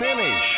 Finish.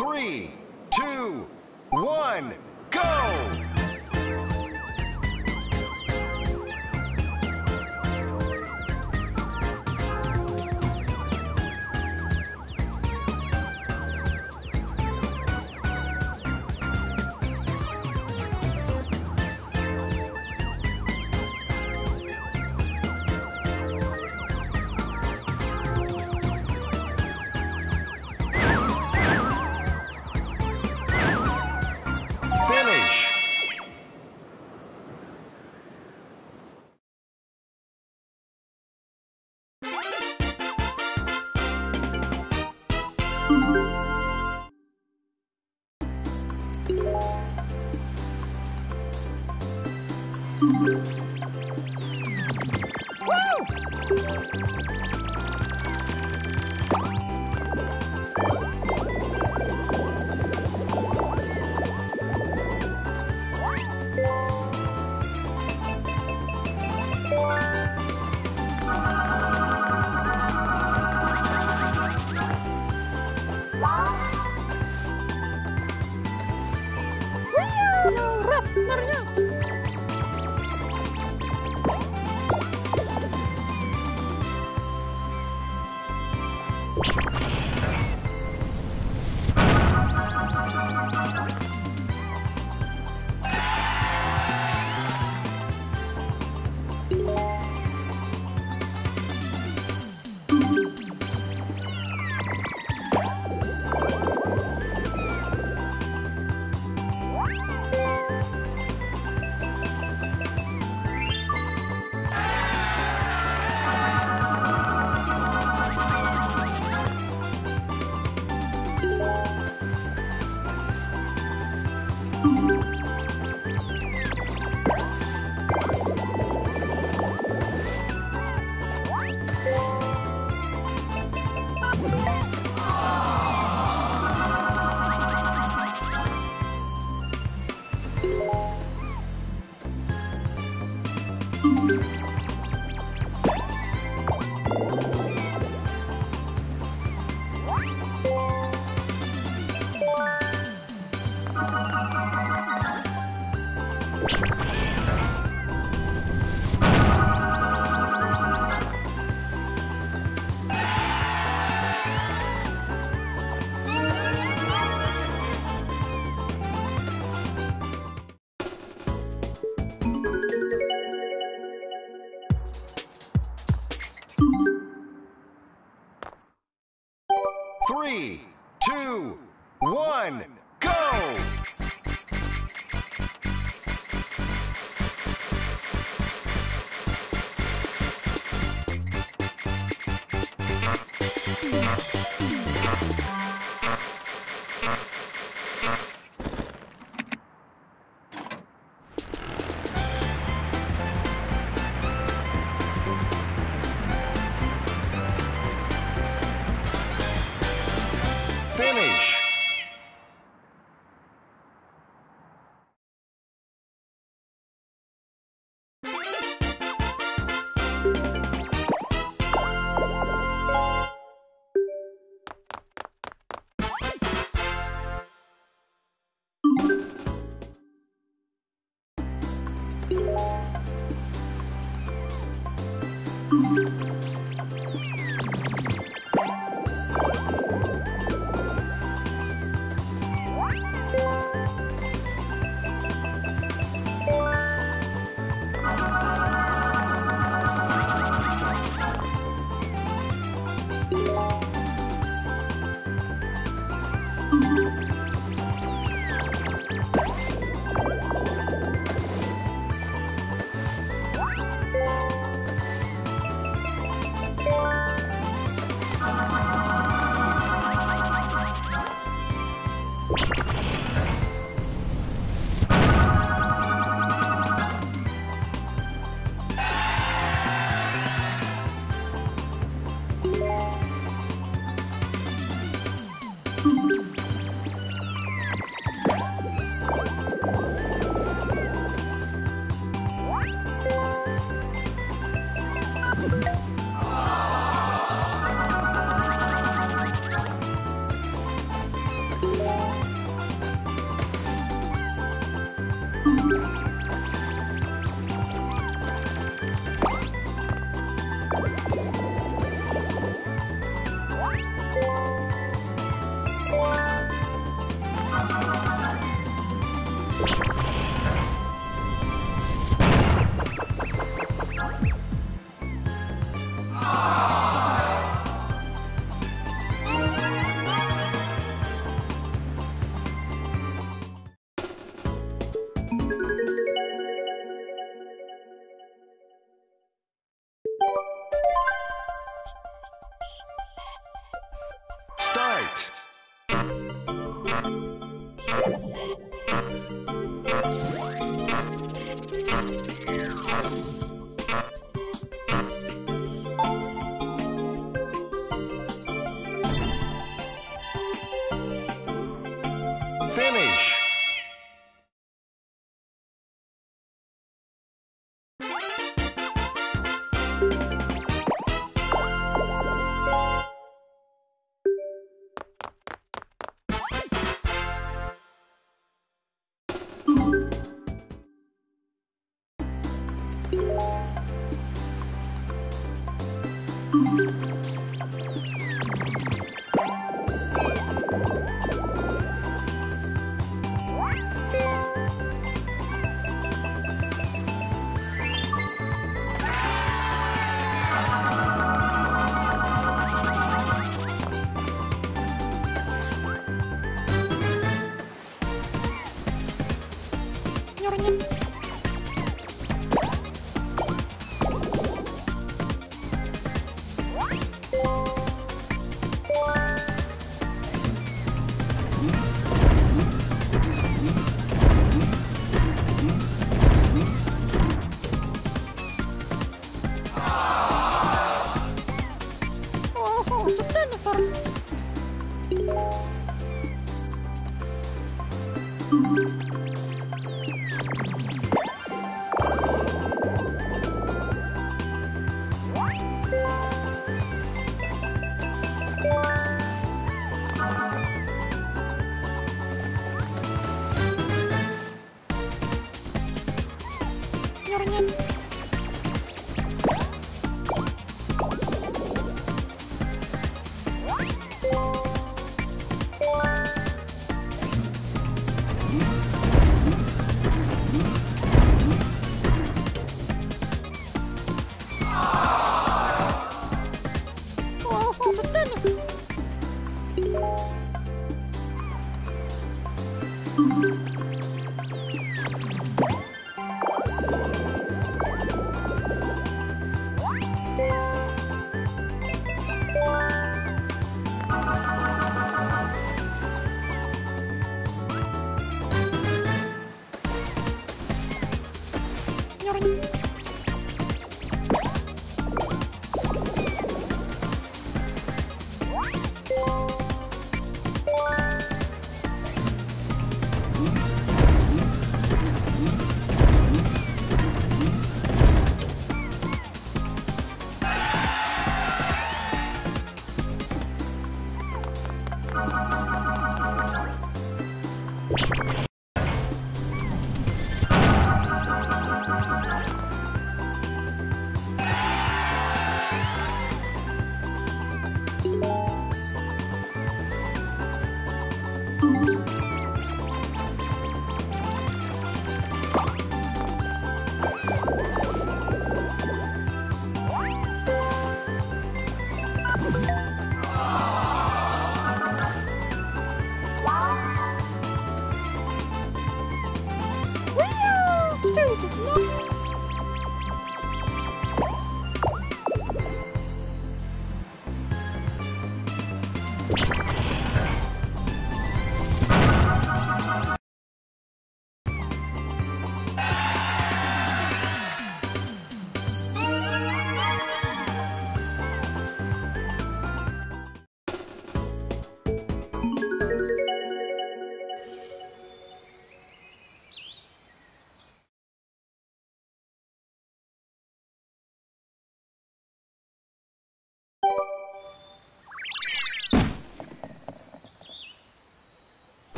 3, 2, 1, go!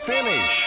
Finish.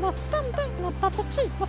was something about the tea was...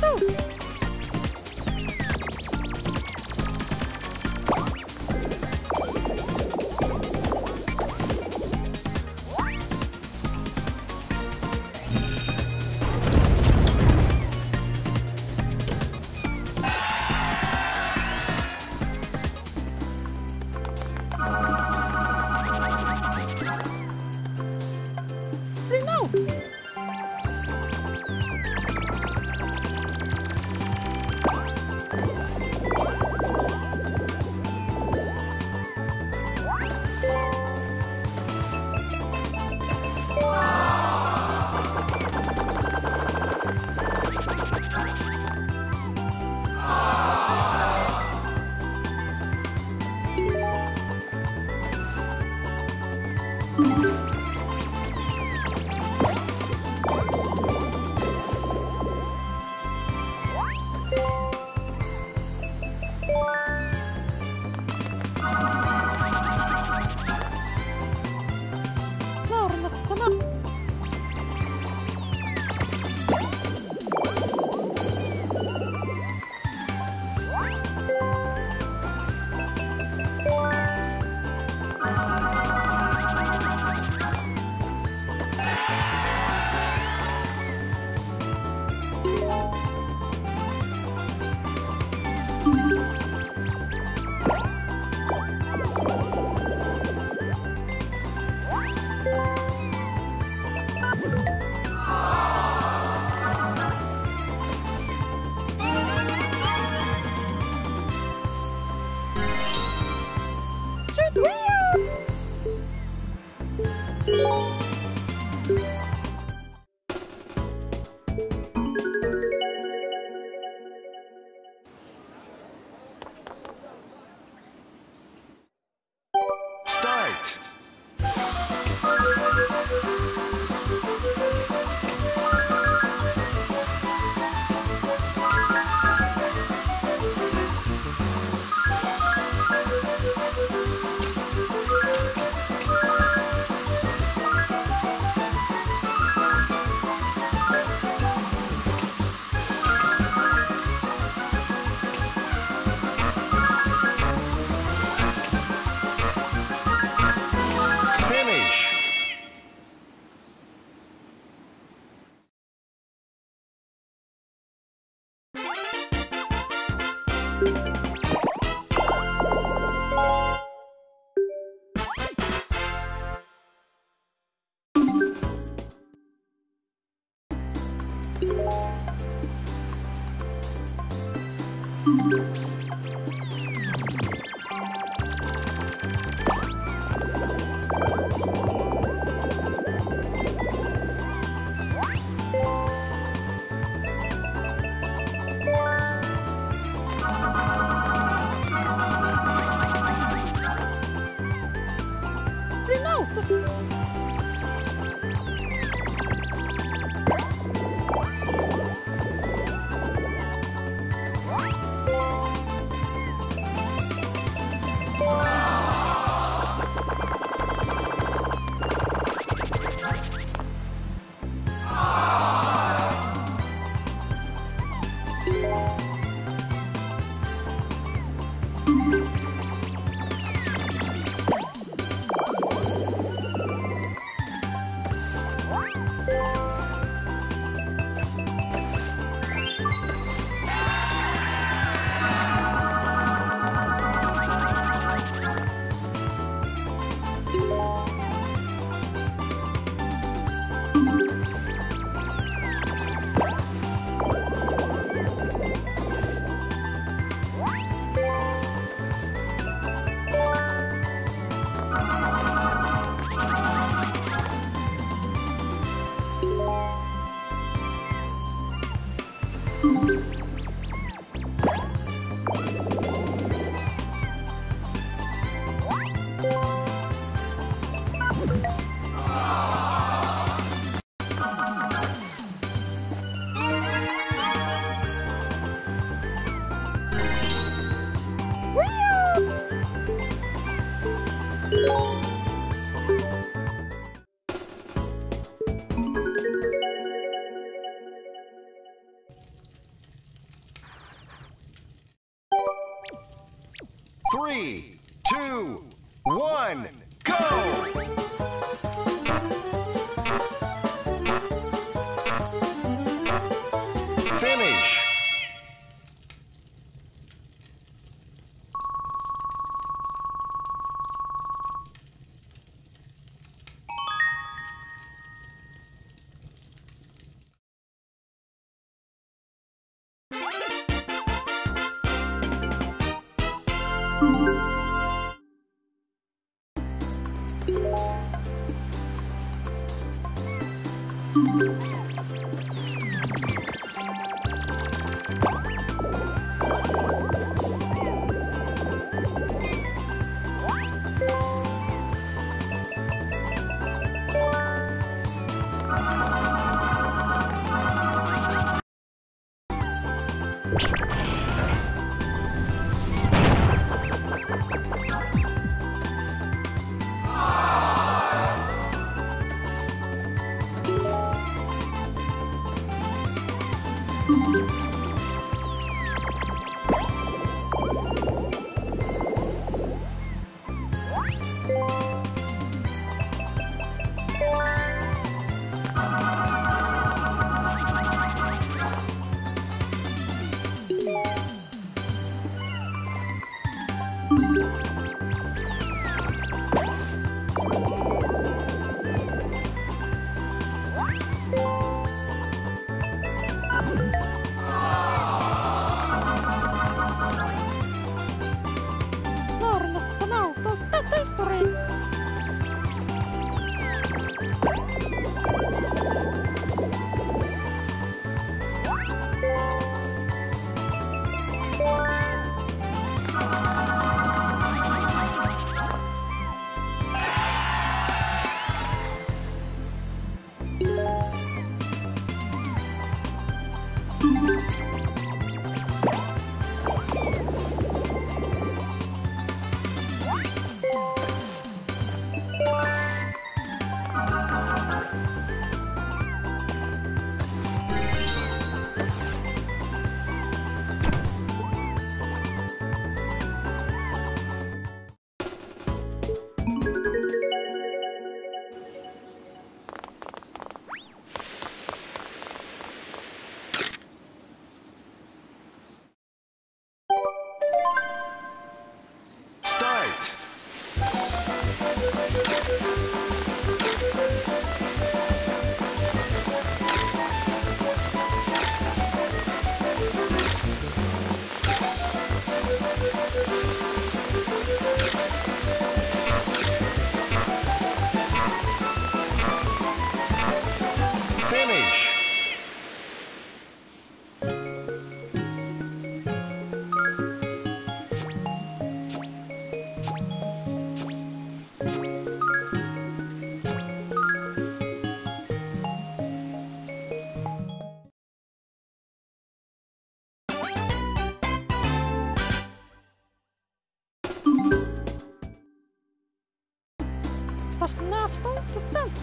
go. 3, 2, 1, go!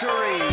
victory.